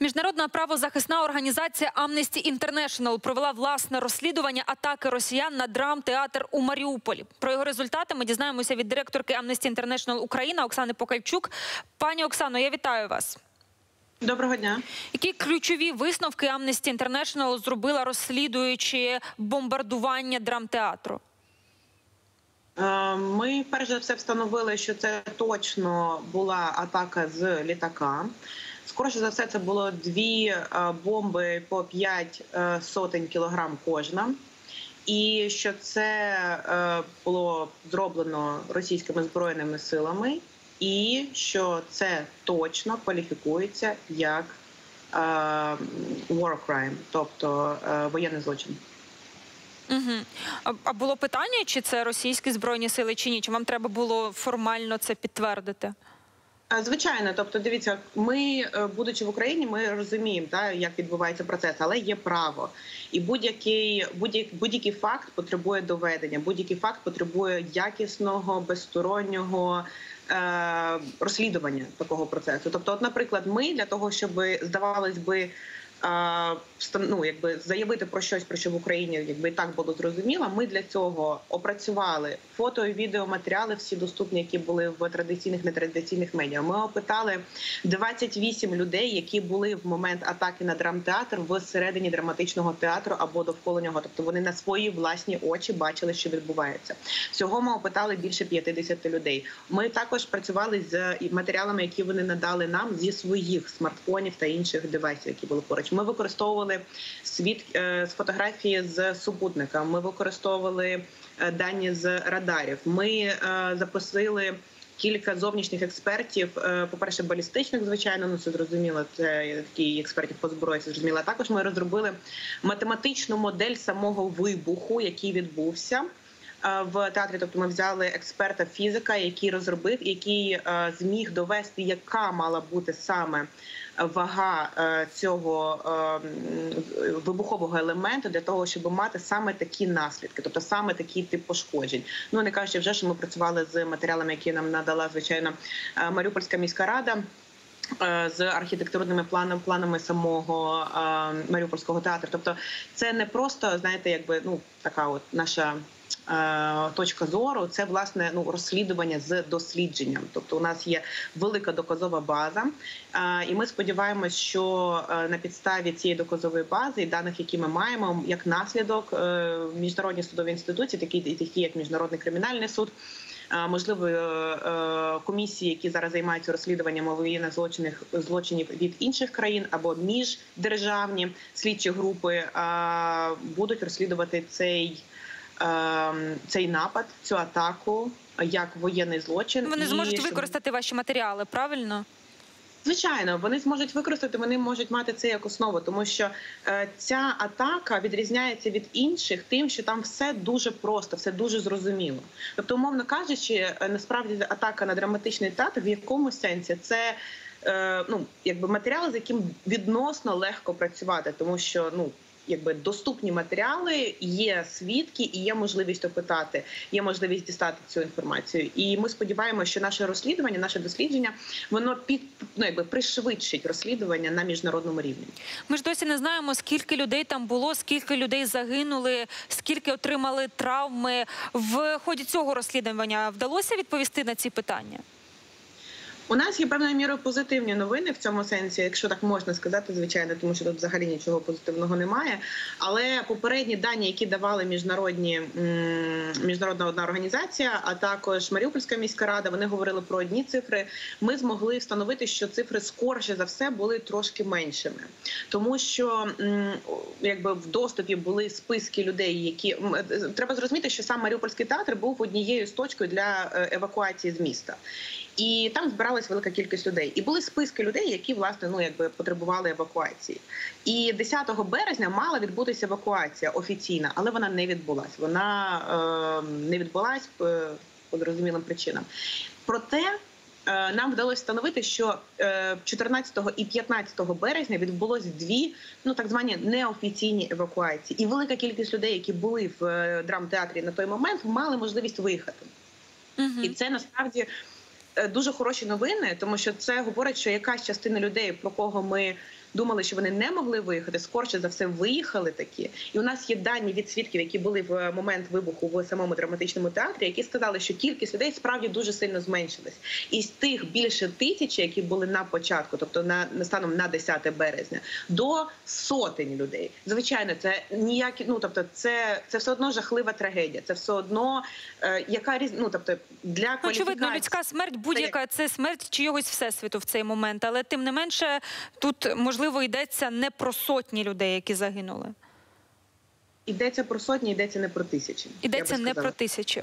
Міжнародна правозахисна організація Amnesty International провела власне розслідування атаки росіян на драмтеатр у Маріуполі. Про його результати ми дізнаємося від директорки Amnesty International Ukraine Оксани Покальчук. Пані Оксано, я вітаю вас. Доброго дня. Які ключові висновки Amnesty International зробила, розслідуючи бомбардування драмтеатру? Ми перш за все встановили, що це точно була атака з літака. Скоріше за все, це було дві бомби по 5 сотень кілограм кожна. І що це було зроблено російськими збройними силами. І що це точно кваліфікується як war crime, тобто воєнний злочин. Угу. А було питання, чи це російські збройні сили, чи ні? Чи вам треба було формально це підтвердити? Звичайно, тобто, дивіться, ми, будучи в Україні, ми розуміємо, так, як відбувається процес, але є право. І будь-який факт потребує доведення, будь-який факт потребує якісного, безстороннього розслідування такого процесу. Тобто, от, наприклад, ми для того, щоб, здавалось би, заявити про щось, про що в Україні і так було зрозуміло, ми для цього опрацювали фото і відеоматеріали, всі доступні, які були в традиційних, нетрадиційних медіа. Ми опитали 28 людей, які були в момент атаки на драмтеатр в середині драматичного театру або довкола нього. Тобто вони на свої власні очі бачили, що відбувається. Всього ми опитали більше 50 людей. Ми також працювали з матеріалами, які вони надали нам зі своїх смартфонів та інших девайсів, які були поруч. Ми використовували фотографії з супутника, ми використовували дані з радарів, ми запросили кілька зовнішніх експертів, по-перше, балістичних, звичайно, ну це зрозуміло, це такі експертів по зброї, це зрозуміло. А також ми розробили математичну модель самого вибуху, який відбувся в театрі. Тобто ми взяли експерта-фізика, який розробив, який зміг довести, яка мала бути саме вага цього вибухового елементу для того, щоб мати саме такі наслідки, тобто саме такий тип пошкоджень. Ну, не кажучи вже, що ми працювали з матеріалами, які нам надала, звичайно, Маріупольська міська рада, з архітектурними планами самого Маріупольського театру. Тобто це не просто, знаєте, якби, ну, така от наша точка зору, це, власне, ну, розслідування з дослідженням. Тобто у нас є велика доказова база, і ми сподіваємось, що на підставі цієї доказової бази і даних, які ми маємо, як наслідок, міжнародні судові інституції, такі як Міжнародний кримінальний суд, можливо, комісії, які зараз займаються розслідуваннями воєнних злочинів від інших країн або міждержавні слідчі групи, будуть розслідувати цей напад, цю атаку як воєнний злочин. Вони зможуть використати ваші матеріали, правильно? Звичайно, вони зможуть використати, вони можуть мати це як основу, тому що ця атака відрізняється від інших тим, що там все дуже просто, все дуже зрозуміло. Тобто, умовно кажучи, насправді атака на драматичний театр в якому сенсі це матеріал, з яким відносно легко працювати, тому що доступні матеріали, є свідки і є можливість опитати, є можливість дістати цю інформацію. І ми сподіваємося, що наше розслідування, наше дослідження, воно пришвидшить розслідування на міжнародному рівні. Ми ж досі не знаємо, скільки людей там було, скільки людей загинули, скільки отримали травми. В ході цього розслідування вдалося відповісти на ці питання? У нас є певною мірою позитивні новини в цьому сенсі, якщо так можна сказати, звичайно, тому що тут взагалі нічого позитивного немає. Але попередні дані, які давали міжнародна одна організація, а також Маріупольська міська рада, вони говорили про одні цифри. Ми змогли встановити, що цифри скорше за все були трошки меншими, тому що в доступі були списки людей, які треба зрозуміти, що сам Маріупольський театр був однією з точок для евакуації з міста. І там збиралась велика кількість людей. І були списки людей, які, власне, потребували евакуації. І 10 березня мала відбутися евакуація офіційна, але вона не відбулась. Вона не відбулась по зрозумілим причинам. Проте нам вдалося встановити, що 14 і 15 березня відбулось дві, так звані неофіційні евакуації. І велика кількість людей, які були в драмтеатрі на той момент, мали можливість виїхати. І це, насправді, дуже хороші новини, тому що це говорить, що якась частина людей, про кого ми думали, що вони не могли виїхати, скорше за все виїхали такі. І у нас є дані від свідків, які були в момент вибуху в самому драматичному театрі, які сказали, що кількість людей справді дуже сильно зменшилась. І з тих більше тисячі, які були на початку, тобто станом на 10 березня, до сотень людей. Звичайно, це ніякі, ну тобто, це все одно жахлива трагедія. Це все одно яка різниця, ну тобто для кваліфікації. Очевидно, людська смерть будь-яка це смерть чогось всесвіту в цей момент. Але тим не менше тут можливо йдеться не про сотні людей, які загинули. Йдеться про сотні, йдеться не про тисячі. Йдеться не про тисячі.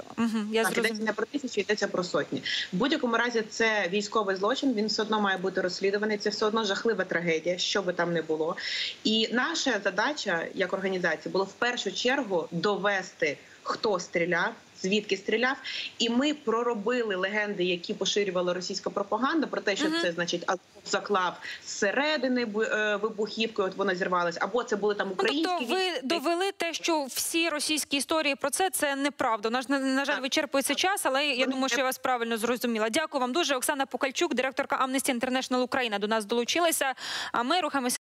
Йдеться не про тисячі, йдеться про сотні. В будь-якому разі це військовий злочин, він все одно має бути розслідуваний, це все одно жахлива трагедія, що би там не було. І наша задача, як організації, було в першу чергу довести, хто стріляв, звідки стріляв. І ми проробили легенди, які поширювала російська пропаганда, про те, що це, значить, Азов заклав зсередини вибухівкою, от вона зірвалась, або це були там українські військові. Тобто ви довели те, що всі російські історії про це неправда. На жаль, вичерпується час, але я думаю, що я вас правильно зрозуміла. Дякую вам дуже. Оксана Покальчук, директорка Amnesty International Ukraine, до нас долучилася, а ми рухаємося.